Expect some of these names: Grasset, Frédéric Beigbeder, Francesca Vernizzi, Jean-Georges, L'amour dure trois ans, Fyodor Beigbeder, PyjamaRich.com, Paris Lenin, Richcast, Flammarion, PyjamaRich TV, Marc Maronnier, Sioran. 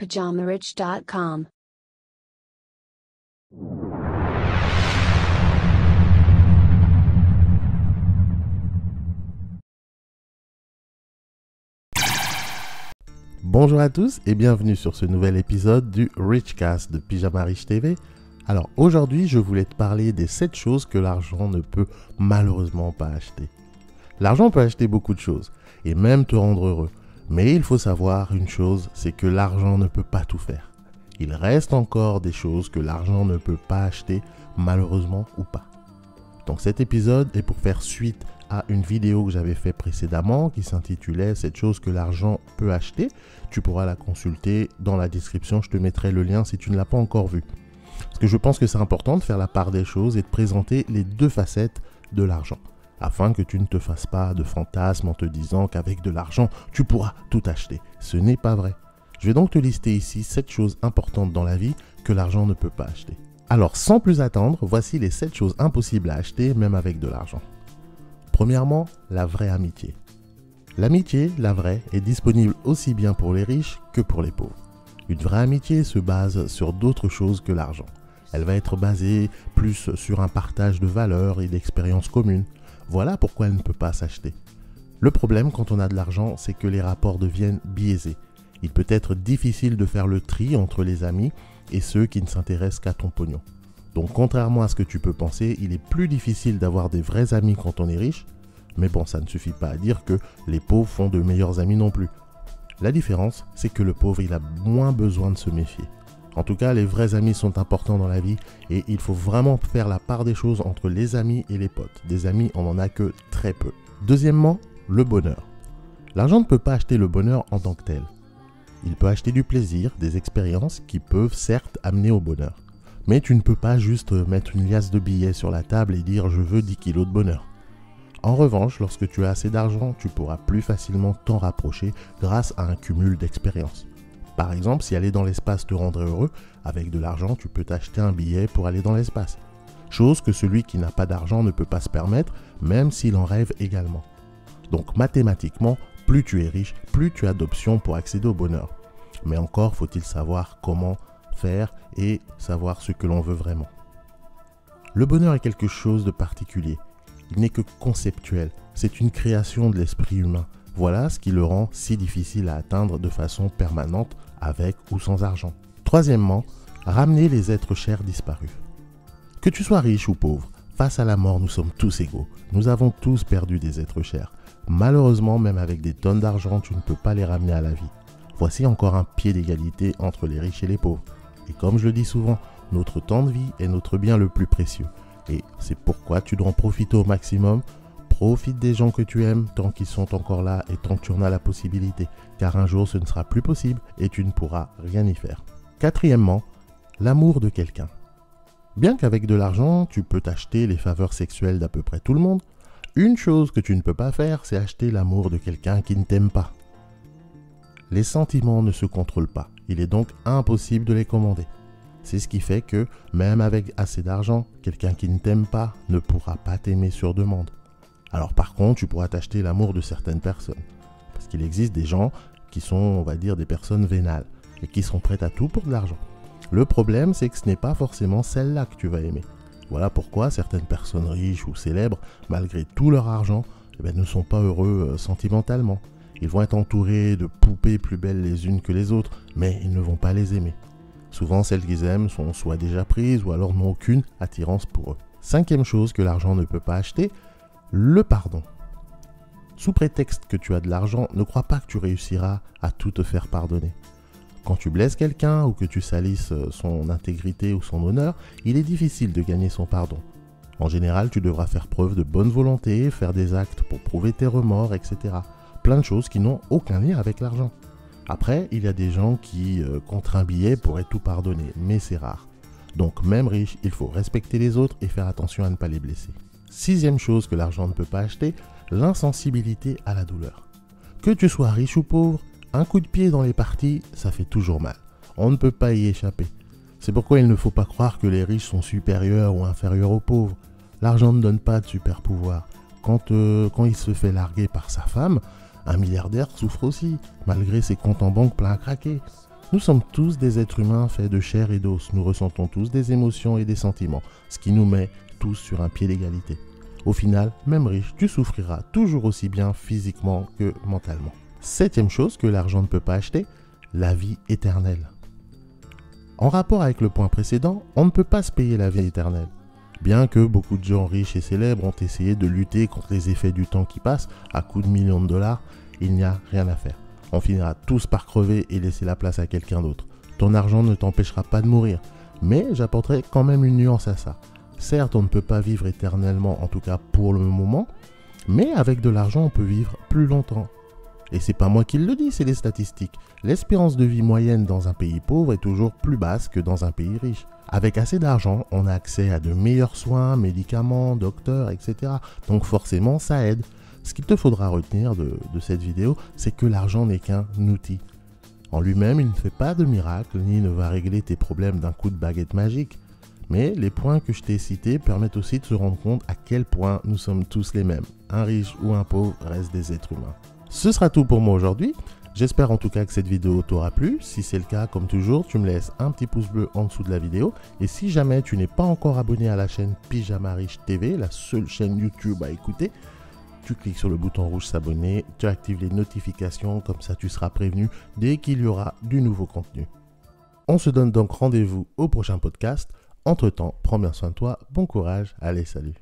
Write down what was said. PyjamaRich.com. Bonjour à tous et bienvenue sur ce nouvel épisode du Richcast de PyjamaRich TV. Alors aujourd'hui, je voulais te parler des 7 choses que l'argent ne peut malheureusement pas acheter. L'argent peut acheter beaucoup de choses et même te rendre heureux. Mais il faut savoir une chose, c'est que l'argent ne peut pas tout faire. Il reste encore des choses que l'argent ne peut pas acheter, malheureusement ou pas. Donc cet épisode est pour faire suite à une vidéo que j'avais fait précédemment qui s'intitulait « 7 choses que l'argent peut acheter ». Tu pourras la consulter dans la description, je te mettrai le lien si tu ne l'as pas encore vu. Parce que je pense que c'est important de faire la part des choses et de présenter les deux facettes de l'argent, afin que tu ne te fasses pas de fantasmes en te disant qu'avec de l'argent, tu pourras tout acheter. Ce n'est pas vrai. Je vais donc te lister ici 7 choses importantes dans la vie que l'argent ne peut pas acheter. Alors sans plus attendre, voici les 7 choses impossibles à acheter même avec de l'argent. Premièrement, la vraie amitié. L'amitié, la vraie, est disponible aussi bien pour les riches que pour les pauvres. Une vraie amitié se base sur d'autres choses que l'argent. Elle va être basée plus sur un partage de valeurs et d'expériences communes. Voilà pourquoi elle ne peut pas s'acheter. Le problème quand on a de l'argent, c'est que les rapports deviennent biaisés. Il peut être difficile de faire le tri entre les amis et ceux qui ne s'intéressent qu'à ton pognon. Donc contrairement à ce que tu peux penser, il est plus difficile d'avoir des vrais amis quand on est riche, mais bon, ça ne suffit pas à dire que les pauvres font de meilleurs amis non plus. La différence, c'est que le pauvre, il a moins besoin de se méfier. En tout cas, les vrais amis sont importants dans la vie et il faut vraiment faire la part des choses entre les amis et les potes. Des amis, on n'en a que très peu. Deuxièmement, le bonheur. L'argent ne peut pas acheter le bonheur en tant que tel. Il peut acheter du plaisir, des expériences qui peuvent certes amener au bonheur. Mais tu ne peux pas juste mettre une liasse de billets sur la table et dire « je veux 10 kilos de bonheur ». En revanche, lorsque tu as assez d'argent, tu pourras plus facilement t'en rapprocher grâce à un cumul d'expériences. Par exemple, si aller dans l'espace te rendrait heureux, avec de l'argent, tu peux t'acheter un billet pour aller dans l'espace. Chose que celui qui n'a pas d'argent ne peut pas se permettre, même s'il en rêve également. Donc mathématiquement, plus tu es riche, plus tu as d'options pour accéder au bonheur. Mais encore faut-il savoir comment faire et savoir ce que l'on veut vraiment. Le bonheur est quelque chose de particulier. Il n'est que conceptuel, c'est une création de l'esprit humain. Voilà ce qui le rend si difficile à atteindre de façon permanente, avec ou sans argent. Troisièmement, ramener les êtres chers disparus. Que tu sois riche ou pauvre, face à la mort, nous sommes tous égaux. Nous avons tous perdu des êtres chers. Malheureusement, même avec des tonnes d'argent, tu ne peux pas les ramener à la vie. Voici encore un pied d'égalité entre les riches et les pauvres. Et comme je le dis souvent, notre temps de vie est notre bien le plus précieux. Et c'est pourquoi tu dois en profiter au maximum. Profite des gens que tu aimes tant qu'ils sont encore là et tant que tu en as la possibilité, car un jour ce ne sera plus possible et tu ne pourras rien y faire. Quatrièmement, l'amour de quelqu'un. Bien qu'avec de l'argent, tu peux t'acheter les faveurs sexuelles d'à peu près tout le monde, une chose que tu ne peux pas faire, c'est acheter l'amour de quelqu'un qui ne t'aime pas. Les sentiments ne se contrôlent pas, il est donc impossible de les commander. C'est ce qui fait que, même avec assez d'argent, quelqu'un qui ne t'aime pas ne pourra pas t'aimer sur demande. Alors par contre, tu pourras t'acheter l'amour de certaines personnes. Parce qu'il existe des gens qui sont, on va dire, des personnes vénales et qui sont prêtes à tout pour de l'argent. Le problème, c'est que ce n'est pas forcément celle-là que tu vas aimer. Voilà pourquoi certaines personnes riches ou célèbres, malgré tout leur argent, eh bien, ne sont pas heureux sentimentalement. Ils vont être entourés de poupées plus belles les unes que les autres, mais ils ne vont pas les aimer. Souvent, celles qu'ils aiment sont soit déjà prises ou alors n'ont aucune attirance pour eux. Cinquième chose que l'argent ne peut pas acheter, le pardon. Sous prétexte que tu as de l'argent, ne crois pas que tu réussiras à tout te faire pardonner. Quand tu blesses quelqu'un ou que tu salisses son intégrité ou son honneur, il est difficile de gagner son pardon. En général, tu devras faire preuve de bonne volonté, faire des actes pour prouver tes remords, etc. Plein de choses qui n'ont aucun lien avec l'argent. Après, il y a des gens qui, contre un billet, pourraient tout pardonner, mais c'est rare. Donc même riche, il faut respecter les autres et faire attention à ne pas les blesser. Sixième chose que l'argent ne peut pas acheter, l'insensibilité à la douleur. Que tu sois riche ou pauvre, un coup de pied dans les parties, ça fait toujours mal. On ne peut pas y échapper. C'est pourquoi il ne faut pas croire que les riches sont supérieurs ou inférieurs aux pauvres. L'argent ne donne pas de super pouvoir. Quand il se fait larguer par sa femme, un milliardaire souffre aussi, malgré ses comptes en banque plein à craquer. Nous sommes tous des êtres humains faits de chair et d'os. Nous ressentons tous des émotions et des sentiments, ce qui nous met tous sur un pied d'égalité. Au final, même riche, tu souffriras toujours aussi bien physiquement que mentalement. Septième chose que l'argent ne peut pas acheter, la vie éternelle. En rapport avec le point précédent, on ne peut pas se payer la vie éternelle. Bien que beaucoup de gens riches et célèbres ont essayé de lutter contre les effets du temps qui passe à coups de millions de dollars, il n'y a rien à faire. On finira tous par crever et laisser la place à quelqu'un d'autre. Ton argent ne t'empêchera pas de mourir, mais j'apporterai quand même une nuance à ça. Certes, on ne peut pas vivre éternellement, en tout cas pour le moment, mais avec de l'argent, on peut vivre plus longtemps. Et c'est pas moi qui le dis, c'est les statistiques. L'espérance de vie moyenne dans un pays pauvre est toujours plus basse que dans un pays riche. Avec assez d'argent, on a accès à de meilleurs soins, médicaments, docteurs, etc. Donc forcément, ça aide. Ce qu'il te faudra retenir de cette vidéo, c'est que l'argent n'est qu'un outil. En lui-même, il ne fait pas de miracle, ni ne va régler tes problèmes d'un coup de baguette magique. Mais les points que je t'ai cités permettent aussi de se rendre compte à quel point nous sommes tous les mêmes. Un riche ou un pauvre reste des êtres humains. Ce sera tout pour moi aujourd'hui. J'espère en tout cas que cette vidéo t'aura plu. Si c'est le cas, comme toujours, tu me laisses un petit pouce bleu en dessous de la vidéo. Et si jamais tu n'es pas encore abonné à la chaîne PyjamaRich TV, la seule chaîne YouTube à écouter, tu cliques sur le bouton rouge s'abonner, tu actives les notifications, comme ça tu seras prévenu dès qu'il y aura du nouveau contenu. On se donne donc rendez-vous au prochain podcast. Entre-temps, prends bien soin de toi, bon courage, allez salut.